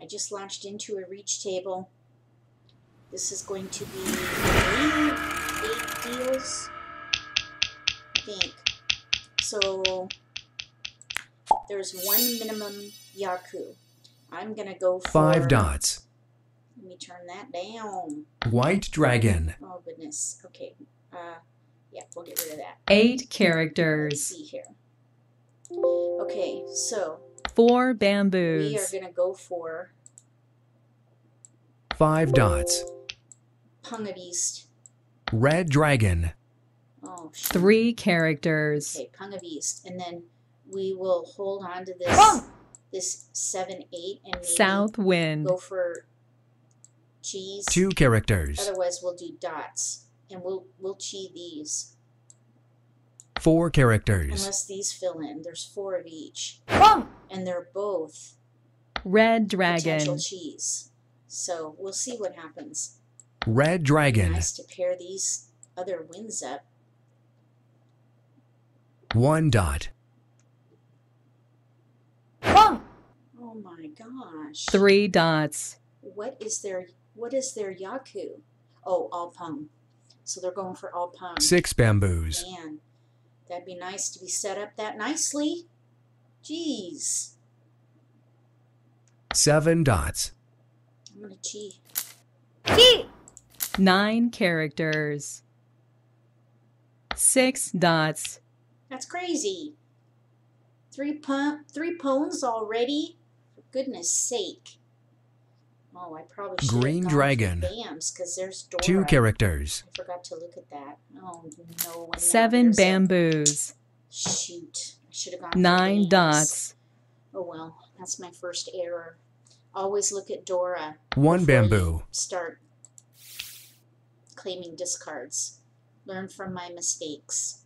I just launched into a reach table. This is going to be 8 deals, I think. So there's one minimum Yaku. I'm going to go for 5 dots. Let me turn that down. White dragon. Oh, goodness. Okay. Yeah, we'll get rid of that. 8 characters. Let's see here. Okay, so 4 bamboos. We are going to go for 5 dots. Punga Beast. Red dragon. Oh, shit. 3 characters. Okay, Punga Beast. And then we will hold on to this, this 7-8 and maybe South Wind. Go for cheese. 2 characters. Otherwise, we'll do dots and we'll chi these. 4 characters. Unless these fill in, there's 4 of each, and they're both red dragon potential cheese. So we'll see what happens. Red dragon. Nice to pair these other wins up. 1 dot. Oh my gosh. 3 dots. What is their Yaku? Oh, all pung. So they're going for all pung. 6 bamboos. Man, that'd be nice to be set up that nicely. Jeez. 7 dots. I'm gonna chi. Chi! 9 characters. 6 dots. That's crazy. 3 pones already? For goodness sake. Oh, I probably should have green dragon. Bams, 'cause there's Dora. 2 characters. I forgot to look at that. Oh no. 7 bamboos. Shoot. I should have gone 9 dots. Oh well, that's my first error. Always look at Dora. 1 bamboo. Start claiming discards. Learn from my mistakes.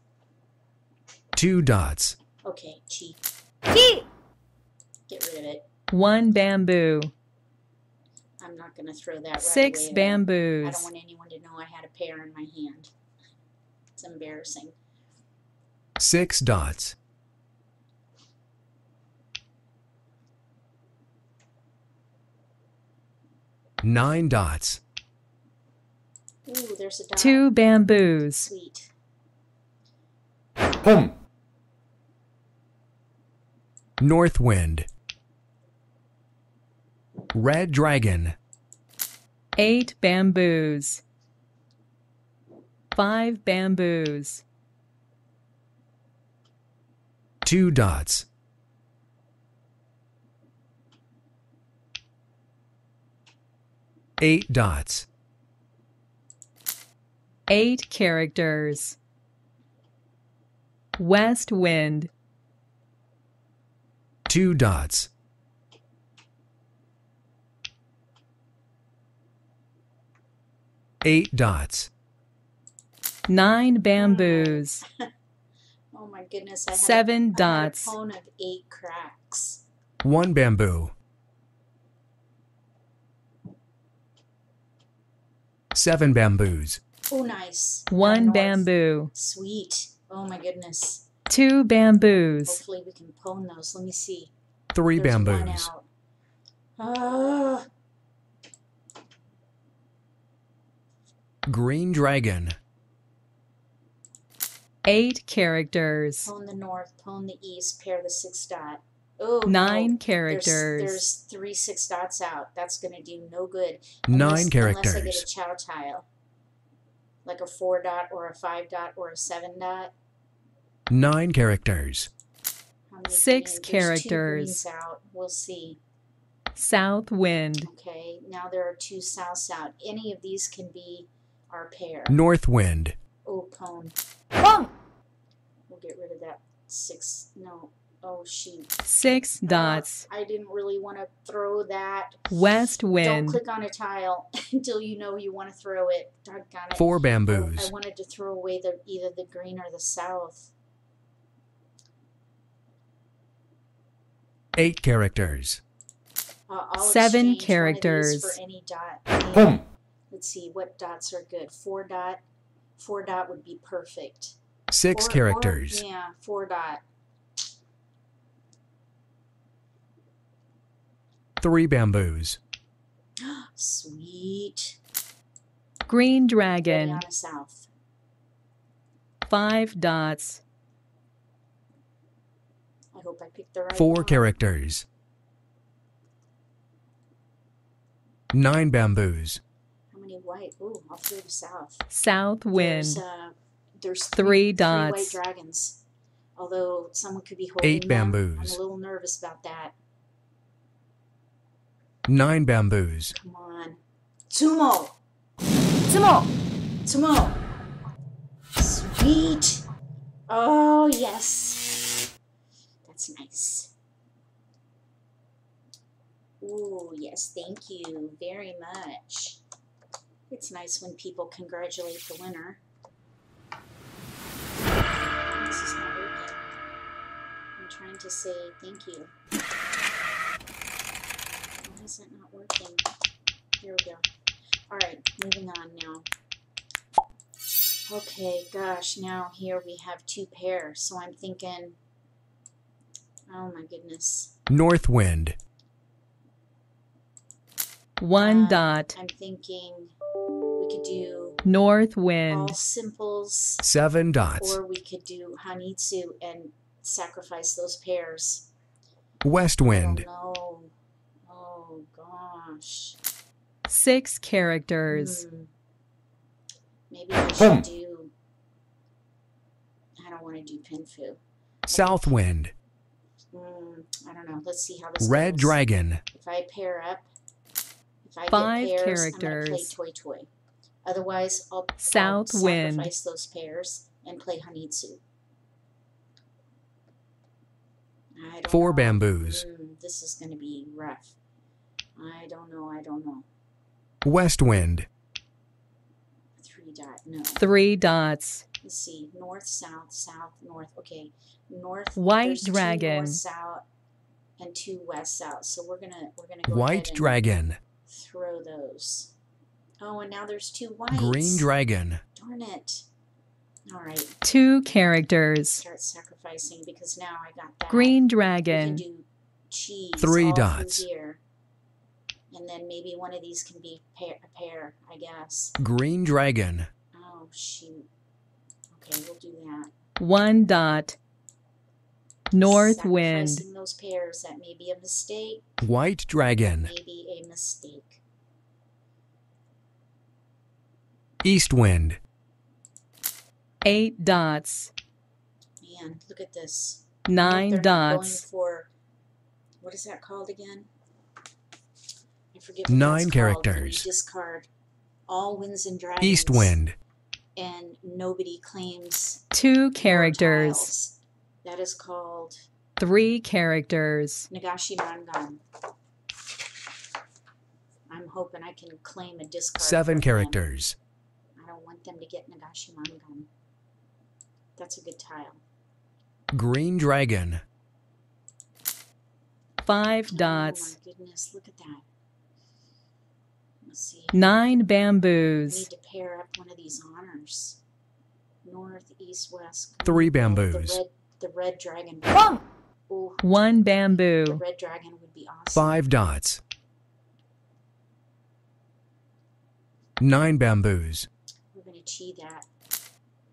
2 dots. Okay, chi. Chi! Get rid of it. 1 bamboo. I'm not going to throw that right 6 away. Bamboos. I don't want anyone to know I had a pair in my hand. It's embarrassing. 6 dots. 9 dots. Ooh, there's a dot. 2 bamboos. Sweet. Boom. North wind. Red dragon. 8 bamboos. 5 bamboos. 2 dots. 8 dots. 8 characters. West wind. 2 dots. 8 dots. 9 bamboos. Oh my goodness. I had 7 dots. I had a cone of 8 cracks. 1 bamboo. 7 bamboos. Oh, nice. 1 bamboo. Sweet. Oh my goodness. 2 bamboos. Hopefully we can pwn those. Let me see. 3 There's bamboos. Green dragon. 8 characters. Pwn the north, pwn the east, pair the 6 dot. Oh, 9 characters. There's 3 6 dots out. That's going to do no good. Unless, 9 characters. Unless I get a chow tile. Like a 4 dot or a 5 dot or a 7 dot. 9 characters. 6 characters. 2 out. We'll see. South wind. Okay, now there are 2 souths out. Any of these can be our pair. North wind. Oh, pwn. We'll get rid of that 6. No. Oh, shoot. 6 dots. I didn't really want to throw that. West wind. Don't click on a tile until you know you want to throw it. Doggone it. 4 bamboos. I wanted to throw away either the green or the south. 8 characters. 7 characters. For any dot. Boom. Let's see what dots are good. 4 dot. 4 dot would be perfect. 6 characters. 4 dot. 3 bamboos. Sweet. Green dragon. Down south. 5 dots. I hope I picked the right 4 one. Characters. 9 bamboos. How many white? Ooh, I'll throw the south. South wind. There's 3 dots. 3 white dragons. Although someone could be holding 8 bamboos. Them. I'm a little nervous about that. 9 bamboos. Come on. Tumo. Tumo. Tumo. Sweet. Oh, yes. That's nice. Oh, yes. Thank you very much. It's nice when people congratulate the winner. This is not working. I'm trying to say thank you. Why is that not working? Here we go. All right, moving on now. Okay, gosh, now here we have 2 pairs, so I'm thinking, oh my goodness. North wind. 1 dot. I'm thinking we could do north wind. All simples. 7 dots. Or we could do Hanitsu and sacrifice those pairs. West wind. Oh, no. Oh, gosh. 6 characters. Maybe I should do... I don't want to do Pinfu. South wind. I don't know. Let's see how this Red goes. Dragon. If I pair up... If I 5 get pairs, characters. I'm going to play Toy Toy. Otherwise, I'll sacrifice those pairs and play Hanitsu. I don't 4 know. Bamboos. This is going to be rough. I don't know. I don't know. West wind. 3 dots. No. 3 dots. Let's see. North, south, south, north. Okay. North. White dragon. 2 north, south, and 2 west, south. So we're gonna go white ahead and dragon. Throw those. Oh, and now there's 2 whites. Green dragon. Darn it. All right. 2 characters. Start sacrificing because now I got that. Green dragon. We can do cheese. 3 all dots. And then maybe one of these can be a pair, I guess. Green dragon. Oh, shoot. Okay, we'll do that. 1 dot. North wind. Sacrificing those pairs. That may be a mistake. White dragon. Maybe a mistake. East wind. 8 dots. Man, look at this. 9 dots. Going for, what is that called again? Forget 9 characters. Discard all winds and dragons. East wind. And nobody claims 2 characters. That is called 3 characters. Nagashi Rangan. I'm hoping I can claim a discard. 7 characters. Them. I don't want them to get Nagashi Rangan. That's a good tile. Green dragon. 5 dots. Oh my goodness! Look at that. Let's see. 9 bamboos. I need to pair up one of these honors. North, east, west. 3 bamboos. The red dragon. Oh! Ooh. 1 bamboo. The red dragon would be awesome. 5 dots. 9 bamboos. We're going to chi that.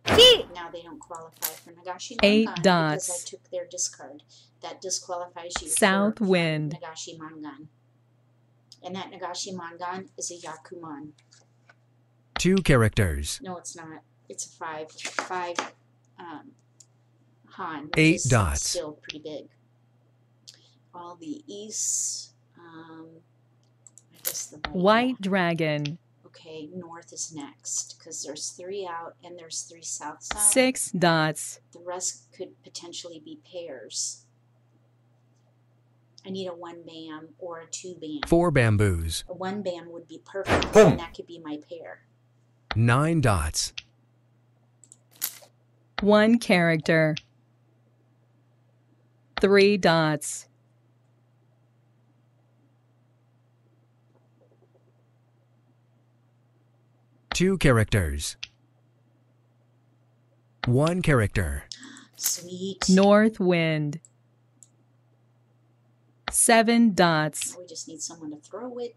Chi! Now they don't qualify for Nagashi. 8 dots. Because I took their discard. That disqualifies you. South wind. Nagashi Mangan. And that Nagashi Mangan is a Yakuman. 2 characters. No, it's not. It's a 5. 5 Han. 8 dots. Still pretty big. All the east. I guess the white dragon. Okay, north is next because there's 3 out and there's 3 south side. 6 dots. The rest could potentially be pairs. I need a 1 bam or a 2 bam. 4 bamboos. A 1 bam would be perfect, and that could be my pair. 9 dots. 1 character. 3 dots. 2 characters. 1 character. Sweet. North wind. 7 dots. We just need someone to throw it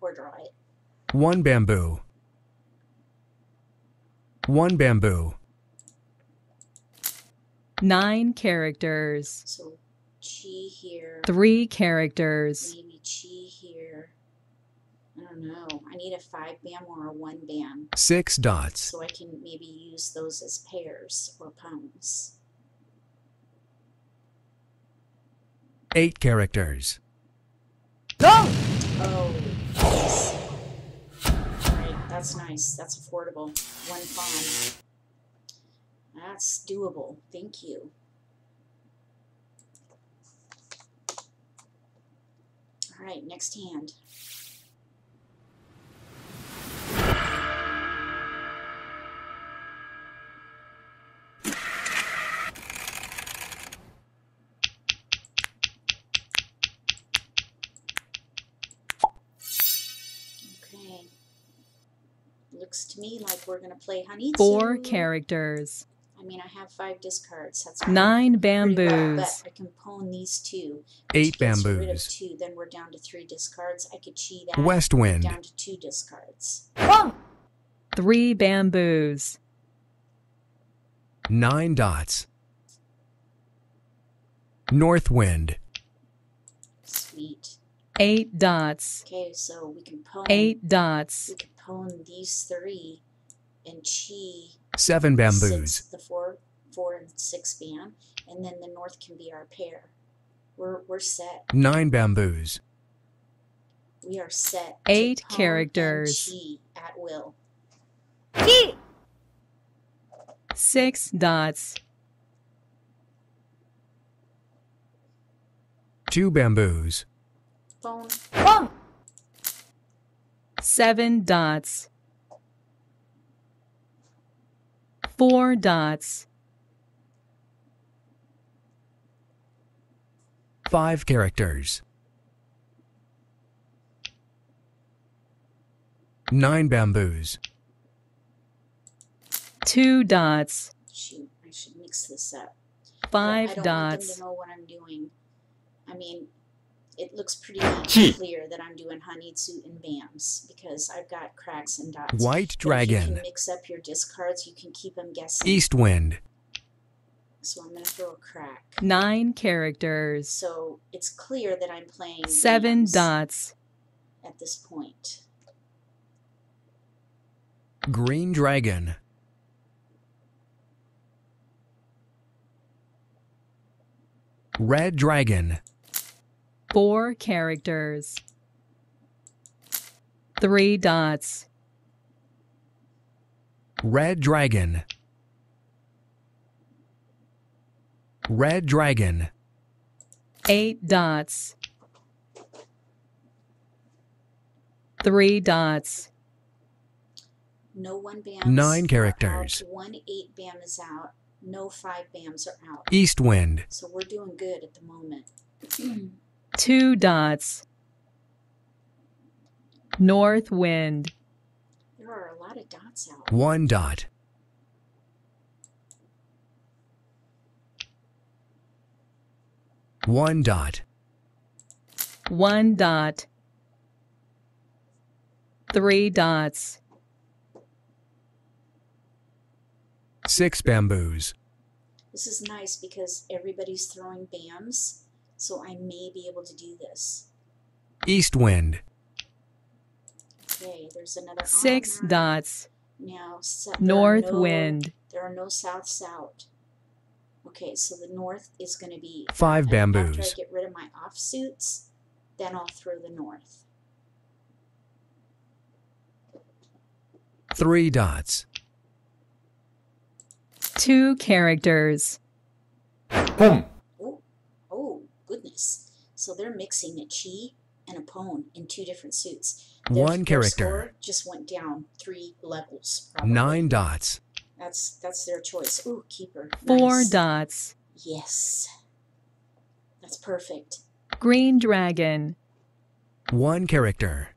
or draw it. 1 bamboo. 1 bamboo. 9 characters. So chi here. 3 characters. Maybe chi here. I don't know. I need a 5 bam or a 1 bam. 6 dots. So I can maybe use those as pairs or pounds. 8 characters. No! Oh, nice. Alright, that's nice. That's affordable. 1 pawn. That's doable. Thank you. Alright, next hand. Looks to me like we're going to play honey. 4 characters. I mean, I have 5 discards. That's 9 bamboos. Well, but I can pawn these 2. 8 bamboos. Rid of 2, then we're down to 3 discards. I could chi that. West wind. Down to 2 discards. Oh! 3 bamboos. 9 dots. North wind. Sweet. 8 dots. Okay, so we can pawn. 8 dots. We can pawn these 3 and chi. 7 bamboos. 6, the 4, 4, and 6 bam, and then the north can be our pair. We're set. 9 bamboos. We are set. 8 characters. Chi at will. Chi. 6 dots. 2 bamboos. Phone. Oh! 7 dots. 4 dots. 5 characters. 9 bamboos. 2 dots. Shoot, I should mix this up. 5 dots. I don't want them to know what I'm doing. I mean, it looks pretty clear that I'm doing Hanitsu and bams because I've got cracks and dots. White dragon. If you can mix up your discards, you can keep them guessing. East wind. So I'm going to throw a crack. 9 characters. So it's clear that I'm playing 7 dots at this point. Green dragon. Red dragon. 4 characters. 3 dots. Red dragon. Red dragon. 8 dots. 3 dots. No 1 bams. 9 characters. 1 8 bam is out. No 5 bams are out. East wind. So we're doing good at the moment. 2 dots. North wind. There are a lot of dots out. 1 dot. 1 dot. 1 dot. 3 dots. 6 bamboos. This is nice because everybody's throwing bams. So I may be able to do this. East wind. Okay, there's another 6 dots. Now, north wind. There are no souths out. Okay, so the north is going to be 5 bamboos. After I get rid of my offsuits, then I'll throw the north. 3 dots. 2 characters. Boom. So they're mixing a chi and a pawn in 2 different suits. Their 1 character just went down 3 levels. Probably. 9 dots. That's their choice. Ooh, keeper. 4 nice. Dots. Yes, that's perfect. Green dragon. 1 character.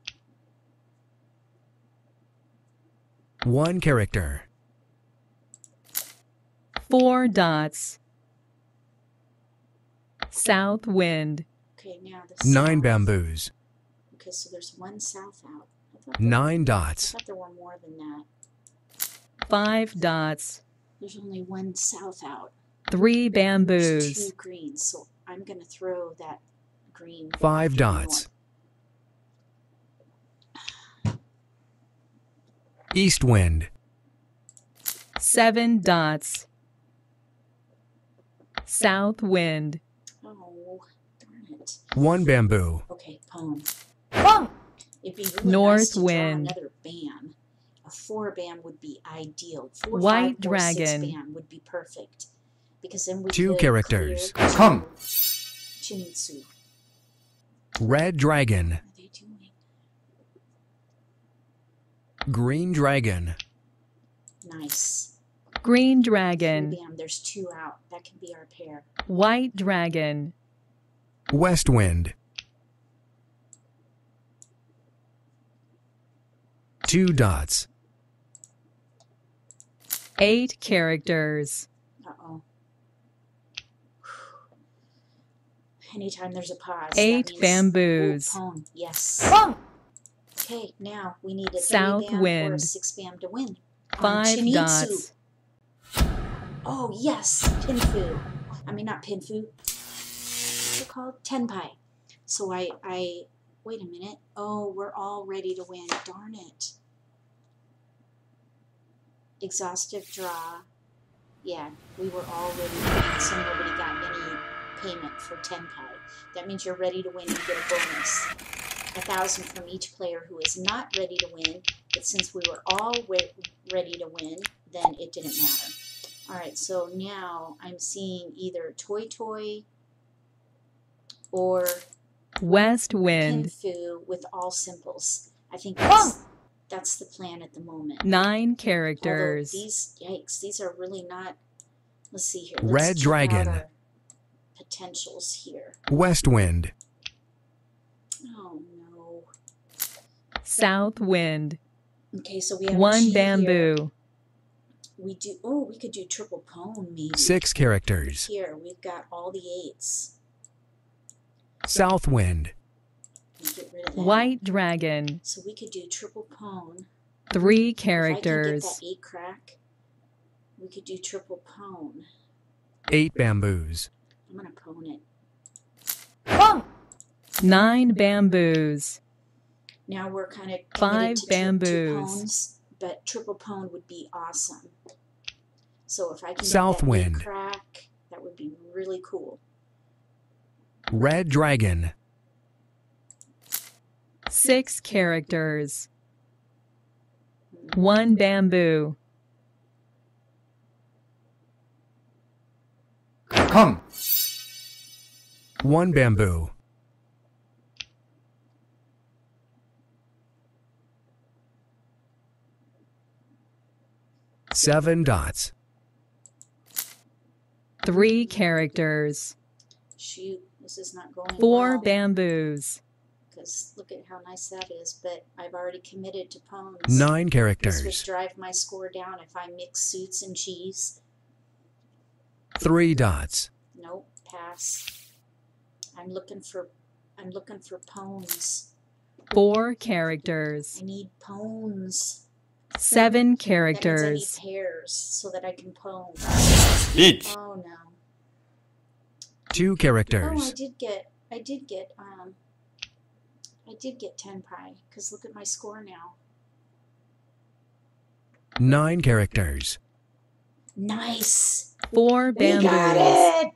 1 character. 4 dots. South wind. Okay, now the south. 9 bamboos. Okay, so there's one south out. 9 dots. I thought there were more than that. 5 dots. There's only one south out. 3 bamboos. There's 2 greens, so I'm going to throw that green. 5 dots. East wind. 7 dots. South wind. Oh, darn it. 1 bamboo. Okay, palm. Palm! It'd be really North nice to wind. Draw another bam. A 4 bam would be ideal. 4, White 5, dragon. 6 bam would be perfect. Because then we 2 characters. Come. Chinitsu. Red dragon. What are they doing? Green dragon. Nice. Green dragon. 2 bam. There's 2 out. That can be our pair. White dragon. West wind. 2 dots. 8 characters. Uh-oh. Anytime there's a pause. 8 bamboos. Pong. Yes. Pong. Okay, now we need a south bam wind. Or a 6 bam to win. 5 Chinitsu. Dots. Oh, yes. Pinfu. I mean, not Pinfu. What's it called? Tenpai. So I... Wait a minute. Oh, we're all ready to win. Darn it. Exhaustive draw. Yeah, we were all ready to win, so nobody got any payment for Tenpai. That means you're ready to win, you get a bonus. 1,000 from each player who is not ready to win, but since we were all ready to win, then it didn't matter. Alright, so now I'm seeing either Toy Toy or West wind. Pinfu with all simples. I think that's the plan at the moment. 9 characters. Although these, yikes, these are really not... Let's see here. Let's Red dragon. Potentials here. West wind. Oh, no. South wind. Okay, so we have 1 bamboo. Here. We do... Oh, we could do triple cone, maybe. 6 characters. Here, we've got all the 8s. South wind. Get rid of that. White dragon. So we could do triple pwn. 3 characters. If I could get that 8 crack, we could do triple pwn. 8 bamboos. I'm gonna pwn it. Pwn! 9 bamboos. Now we're kind of 5 bamboos. Two pwns, but triple pwn would be awesome. So if I can get that 8 crack, that would be really cool. Red dragon. 6 characters. 1 bamboo. Come. 1 bamboo. 7 dots. 3 characters. Shoot. This is not going 4 well, bamboos. Because look at how nice that is, but I've already committed to pawns. 9 characters. This would drive my score down if I mix suits and cheese. 3 dots. Nope, pass. I'm looking for pawns. 4 characters. I need pawns. 7 characters. I need pairs so that I can pawn. Oh no. 2 characters. Oh, I did get Tenpai, because look at my score now. 9 characters. Nice. 4 bamboos. We got it.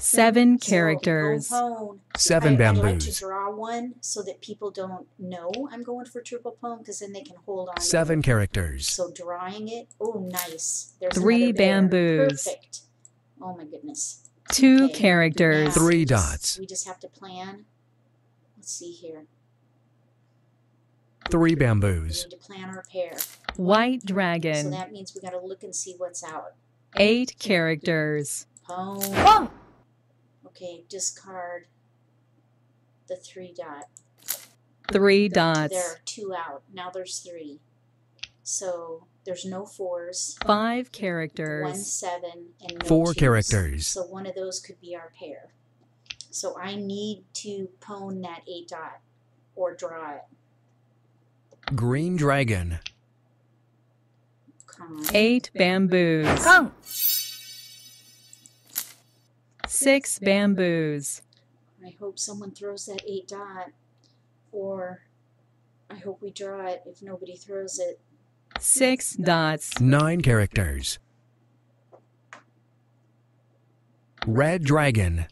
7 characters. So, 7 bamboos. I like to draw one so that people don't know I'm going for triple pwn, because then they can hold on. 7 characters. So drawing it. Oh, nice. There's 3 bamboos. Perfect. Oh my goodness. 2 okay. characters. 3 dots. We just have to plan. Let's see here. 3 bamboos. We need to plan our pair. White dragon. So that means we got to look and see what's out. 8 characters. Pwn. Okay, discard the 3 dot. 3 dots. There are 2 out. Now there's 3. So... There's no 4s. 5 characters. 1, 7, and no 4 twos. Characters. So one of those could be our pair. So I need to pwn that 8 dot or draw it. Green dragon. Come. 8 bamboos. Come. 6 bamboos. I hope someone throws that 8 dot, or I hope we draw it if nobody throws it. 6 dots. 9 characters. Red dragon.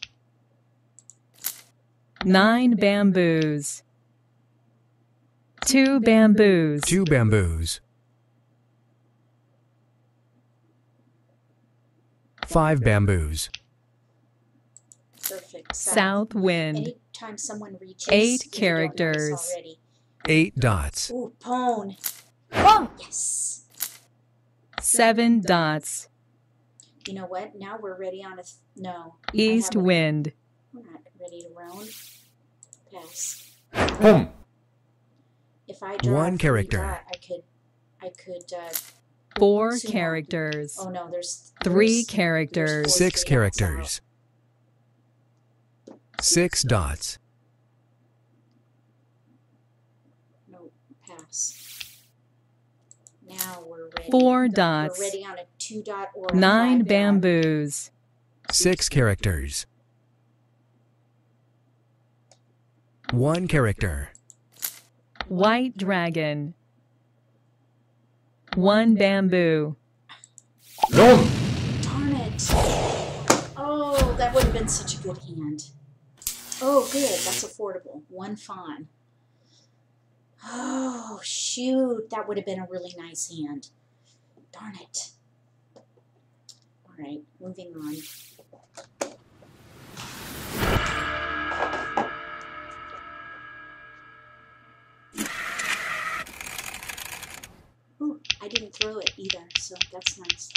9 bamboos. 2 bamboos. 2 bamboos. 5 bamboos. Perfect. South wind. Anytime someone reaches 8 characters. 8 dots. Ooh, pwn. Oh, yes. 7 dots. You know what? Now we're ready on a... No. East wind. We're not ready to round. Pass. Boom. If I draw 1 character. Dot, I could 4 characters. Oh, no. There's... 3 characters. There's 6 characters. 6 dots. No. Pass. Now we're ready. 4 dots. We're ready on a 2 dot or 9 bamboos. 6 characters. 1 character. White dragon. 1 bamboo. No! Darn it! Oh, that would have been such a good hand. Oh, good. That's affordable. 1 fawn. Oh, shoot. That would have been a really nice hand. Darn it. All right, moving on. Ooh, I didn't throw it either, so that's nice.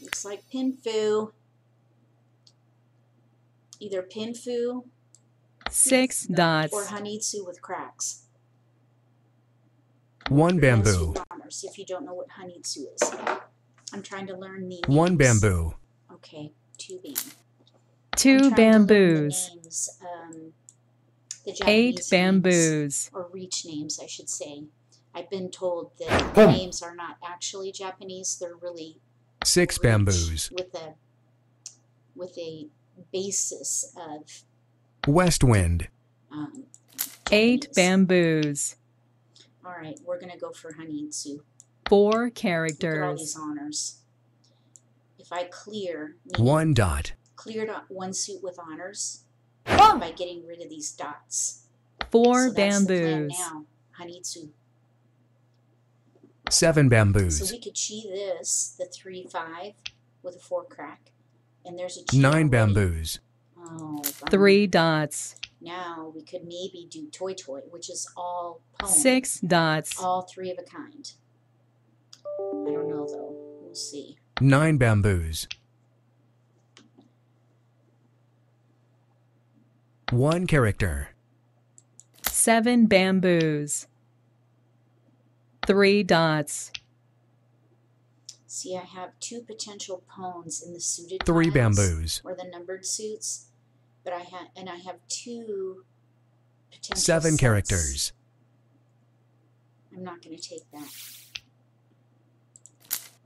Looks like pinfu. Either pinfu... 6 dots. Or hanitsu with cracks. 1 bamboo. If you don't know what hanitsu is, I'm trying to learn the names. 1 bamboo. Okay, 2 bam. 2 bamboos. The names, the Japanese 8 bamboos. Names, or reach names, I should say. I've been told that the names are not actually Japanese. They're really 6 bamboos with a basis of. West wind. 8 bamboos. All right, we're going to go for hanitsu. 4 characters. All these honors. If I clear... 1 dot. Cleared up 1 suit with honors by getting rid of these dots. 4 bamboos. That's the plan now. Hanitsu. 7 bamboos. So we could chi this, the 3-5, with a 4 crack. And there's a chi. 9 bamboos. Oh, 3 dots. Now we could maybe do toy toy, which is all pwn. 6 dots. All 3 of a kind. I don't know though. We'll see. 9 bamboos. 1 character. 7 bamboos. 3 dots. See, I have 2 potential pawns in the suited. 3 bamboos. Or the numbered suits. But I have 2 potential 7 characters. I'm not going to take that.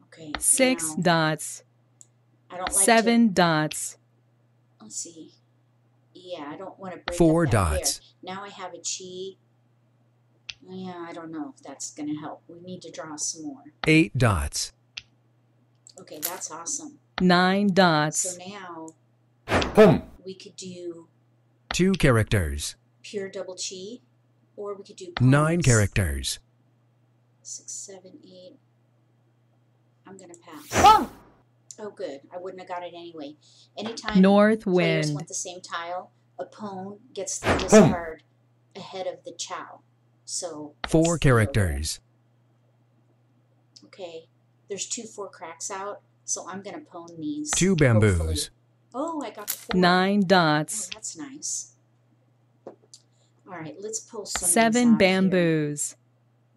Okay. 6 dots. I don't like 7 dots. Let's see. Yeah, I don't want to break 4 dots. There. Now I have a chi. Yeah, I don't know if that's going to help. We need to draw some more. 8 dots. Okay, that's awesome. 9 dots. So now we could do 2 characters. Pure double chi, or we could do pawns. 9 characters. 6, 7, 8. I'm gonna pass. Oh! Oh, good. I wouldn't have got it anyway. Anytime North players wind. Want the same tile, a pawn gets the discard ahead of the chow. So 4 characters. Okay. There's 2 4 cracks out, so I'm going to pwn these. 2 bamboos. Hopefully. Oh, I got the 4. 9 dots. Oh, that's nice. All right, let's pull some 7 bamboos.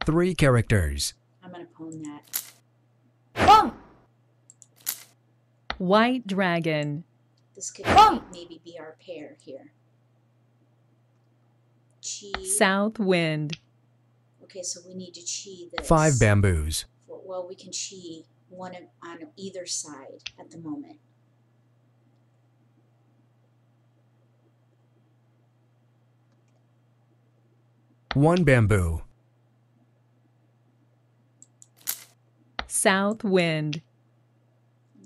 Here. 3 characters. I'm going to pwn that. Oh! White dragon. This could maybe be our pair here. Chi. South wind. Okay, so we need to chi this. 5 bamboos. Well, we can chi one on either side at the moment. One bamboo. South wind.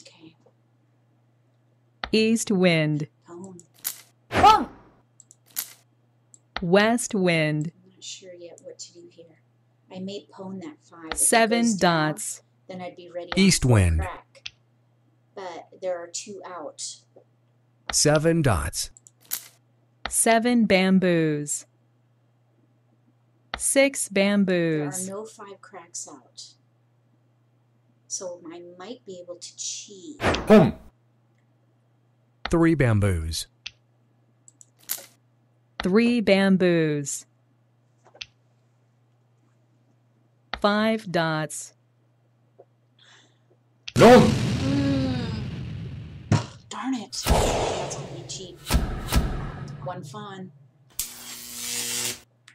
Okay. East wind. Oh. West wind. I'm not sure yet what to do here. I may pwn that 5. If 7 dots. Down, then I'd be ready. East wind. Crack. But there are 2 out. 7 dots. 7 bamboos. 6 bamboos. There are no 5 cracks out. So I might be able to cheat. Boom. 3 bamboos. 3 bamboos. 5 dots. No. Darn it. That's gonna be cheap. One fun.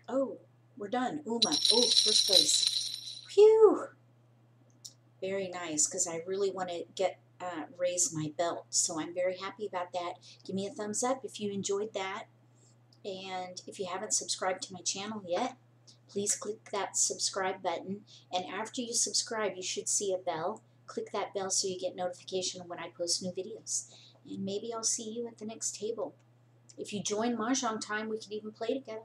Oh. We're done. Uma. Oh, first place. Phew. Very nice, because I really want to get raise my belt. So I'm very happy about that. Give me a thumbs up if you enjoyed that. And if you haven't subscribed to my channel yet, please click that subscribe button. And after you subscribe, you should see a bell. Click that bell so you get notification when I post new videos. And maybe I'll see you at the next table. If you join Mahjong Time, we can even play together.